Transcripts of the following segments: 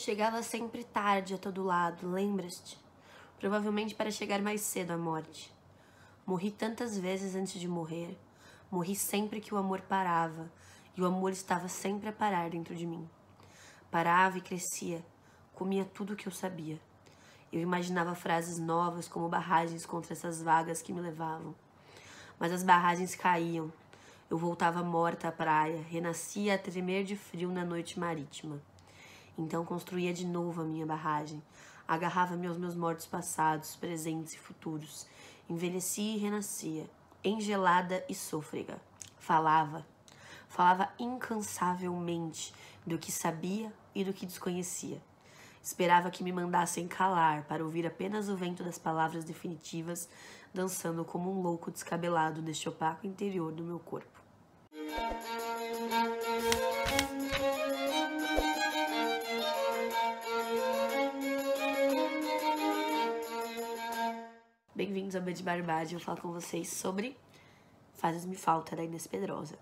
Chegava sempre tarde a todo lado, lembras-te? Provavelmente para chegar mais cedo à morte. Morri tantas vezes antes de morrer. Morri sempre que o amor parava, e o amor estava sempre a parar dentro de mim. Parava e crescia, comia tudo o que eu sabia. Eu imaginava frases novas como barragens contra essas vagas que me levavam. Mas as barragens caíam. Eu voltava morta à praia, renascia a tremer de frio na noite marítima. Então construía de novo a minha barragem, agarrava-me aos meus mortos passados, presentes e futuros, envelhecia e renascia, engelada e sôfrega. Falava incansavelmente do que sabia e do que desconhecia. Esperava que me mandassem calar para ouvir apenas o vento das palavras definitivas, dançando como um louco descabelado neste opaco interior do meu corpo. Bem-vindos ao B de Barbárie, eu vou falar com vocês sobre Fazes-me Falta, da Inês Pedrosa.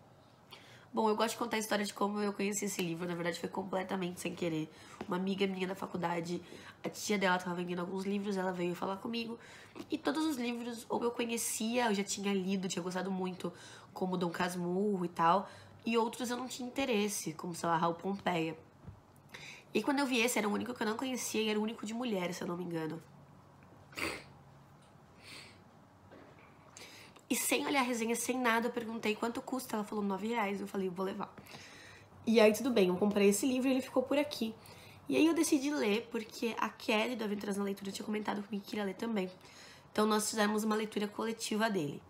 Bom, eu gosto de contar a história de como eu conheci esse livro, na verdade foi completamente sem querer. Uma amiga minha da faculdade, a tia dela estava vendendo alguns livros, ela veio falar comigo. E todos os livros, ou eu conhecia, eu já tinha lido, tinha gostado muito, como Dom Casmurro e tal. E outros eu não tinha interesse, como, sei lá, Raul Pompeia. E quando eu vi esse, era o único que eu não conhecia e era o único de mulher, se eu não me engano. E sem olhar a resenha, sem nada, eu perguntei quanto custa. Ela falou R$9. Eu falei, vou levar. E aí, tudo bem, eu comprei esse livro e ele ficou por aqui. E aí eu decidi ler, porque a Kelly, do Aventuras na Leitura, tinha comentado comigo que queria ler também. Então nós fizemos uma leitura coletiva dele.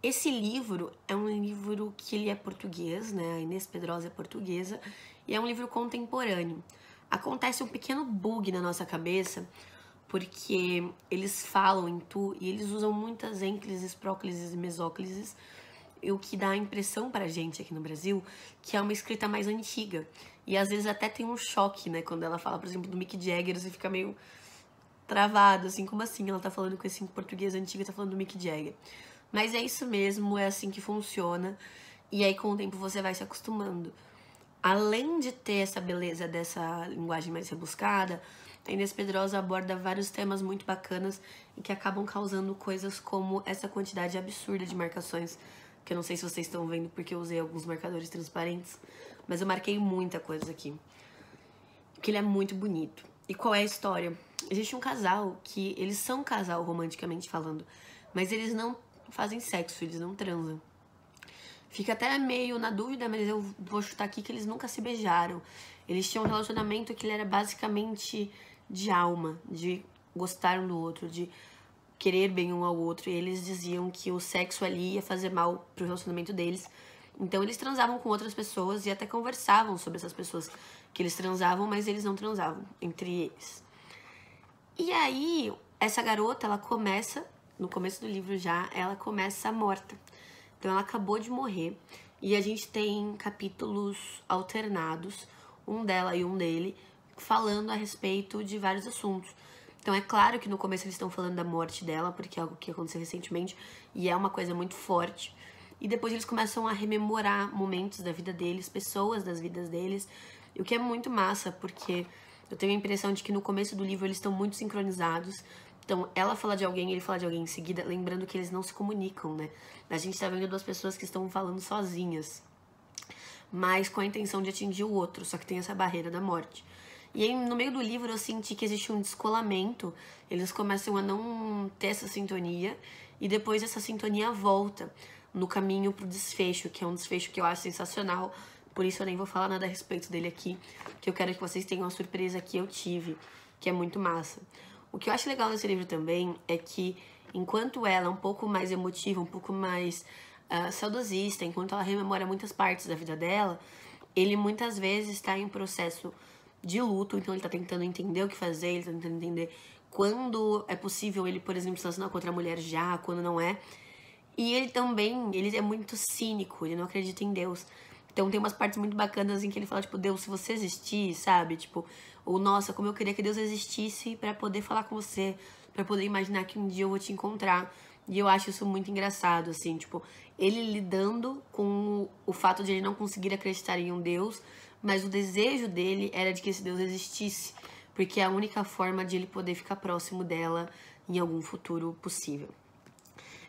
Esse livro é um livro que ele é português, né? A Inês Pedrosa é portuguesa. E é um livro contemporâneo. Acontece um pequeno bug na nossa cabeça, porque eles falam em tu e eles usam muitas ênclises, próclises e mesóclises, o que dá a impressão pra gente aqui no Brasil que é uma escrita mais antiga. E às vezes até tem um choque, né? Quando ela fala, por exemplo, do Mick Jagger, você fica meio travado, assim, como assim? Ela tá falando com esse português antigo, tá falando do Mick Jagger. Mas é isso mesmo, é assim que funciona. E aí com o tempo você vai se acostumando. Além de ter essa beleza dessa linguagem mais rebuscada, a Inês Pedrosa aborda vários temas muito bacanas e que acabam causando coisas como essa quantidade absurda de marcações, que eu não sei se vocês estão vendo porque eu usei alguns marcadores transparentes, mas eu marquei muita coisa aqui, porque ele é muito bonito. E qual é a história? Existe um casal que eles são um casal romanticamente falando, mas eles não fazem sexo, eles não transam. Fica até meio na dúvida, mas eu vou chutar aqui que eles nunca se beijaram. Eles tinham um relacionamento que ele era basicamente de alma, de gostar um do outro, de querer bem um ao outro. E eles diziam que o sexo ali ia fazer mal pro relacionamento deles. Então eles transavam com outras pessoas e até conversavam sobre essas pessoas que eles transavam, mas eles não transavam entre eles. E aí, essa garota, ela começa, no começo do livro já, ela começa morta. Então ela acabou de morrer e a gente tem capítulos alternados, um dela e um dele, falando a respeito de vários assuntos. Então é claro que no começo eles estão falando da morte dela, porque é algo que aconteceu recentemente e é uma coisa muito forte. E depois eles começam a rememorar momentos da vida deles, pessoas das vidas deles, o que é muito massa, porque eu tenho a impressão de que no começo do livro eles estão muito sincronizados. Então, ela fala de alguém, ele fala de alguém em seguida, lembrando que eles não se comunicam, né? A gente tá vendo duas pessoas que estão falando sozinhas, mas com a intenção de atingir o outro, só que tem essa barreira da morte. E aí, no meio do livro, eu senti que existe um descolamento, eles começam a não ter essa sintonia, e depois essa sintonia volta no caminho pro desfecho, que é um desfecho que eu acho sensacional, por isso eu nem vou falar nada a respeito dele aqui, que eu quero que vocês tenham uma surpresa que eu tive, que é muito massa. O que eu acho legal nesse livro também é que, enquanto ela é um pouco mais emotiva, um pouco mais saudosista, enquanto ela rememora muitas partes da vida dela, ele muitas vezes está em processo de luto, então ele está tentando entender o que fazer, ele está tentando entender quando é possível ele, por exemplo, se relacionar com outra mulher já, quando não é. E ele também, ele é muito cínico, ele não acredita em Deus. Então tem umas partes muito bacanas em que ele fala, tipo, Deus, se você existir, sabe? Tipo, ou nossa, como eu queria que Deus existisse pra poder falar com você, pra poder imaginar que um dia eu vou te encontrar. E eu acho isso muito engraçado, assim, tipo, ele lidando com o fato de ele não conseguir acreditar em um Deus, mas o desejo dele era de que esse Deus existisse, porque é a única forma de ele poder ficar próximo dela em algum futuro possível.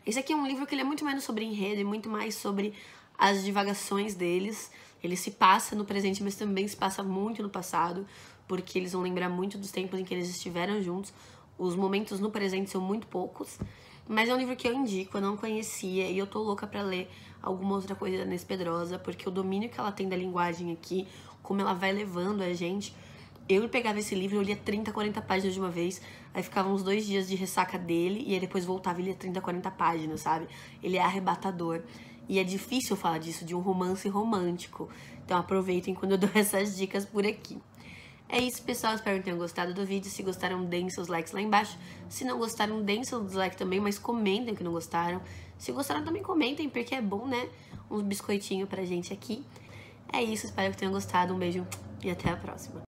Esse aqui é um livro que ele é muito menos sobre enredo e muito mais sobre as divagações deles. Ele se passa no presente, mas também se passa muito no passado, porque eles vão lembrar muito dos tempos em que eles estiveram juntos. Os momentos no presente são muito poucos, mas é um livro que eu indico, eu não conhecia e eu tô louca pra ler alguma outra coisa da Inês Pedrosa, porque o domínio que ela tem da linguagem aqui, como ela vai levando a gente... Eu pegava esse livro, eu lia 30, 40 páginas de uma vez, aí ficava uns 2 dias de ressaca dele, e aí depois voltava e lia 30, 40 páginas, sabe? Ele é arrebatador. E é difícil falar disso, de um romance romântico. Então aproveitem quando eu dou essas dicas por aqui. É isso, pessoal. Espero que tenham gostado do vídeo. Se gostaram, deem seus likes lá embaixo. Se não gostaram, deem seu dislike também, mas comentem que não gostaram. Se gostaram, também comentem, porque é bom, né? Uns biscoitinhos pra gente aqui. É isso, espero que tenham gostado. Um beijo e até a próxima.